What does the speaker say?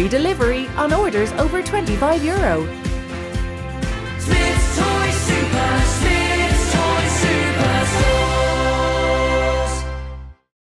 free delivery on orders over €25. Smith's Toys.